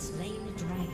slain the dragon.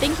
Thank